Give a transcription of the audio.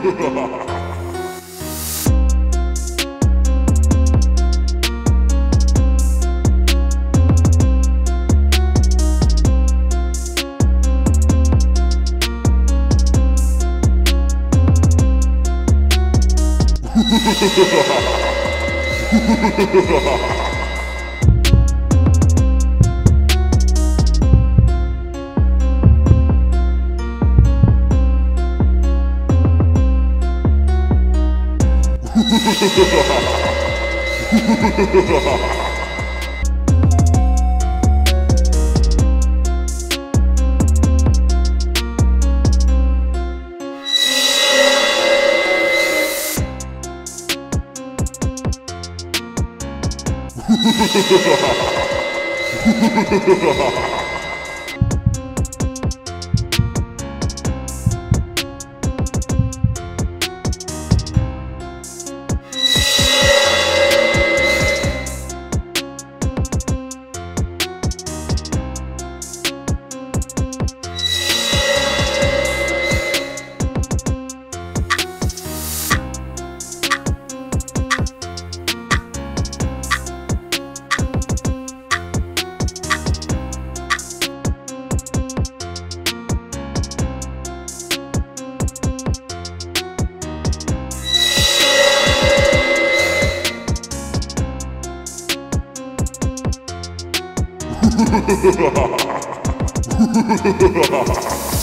Ha ha Ha ha ha ha ha ha.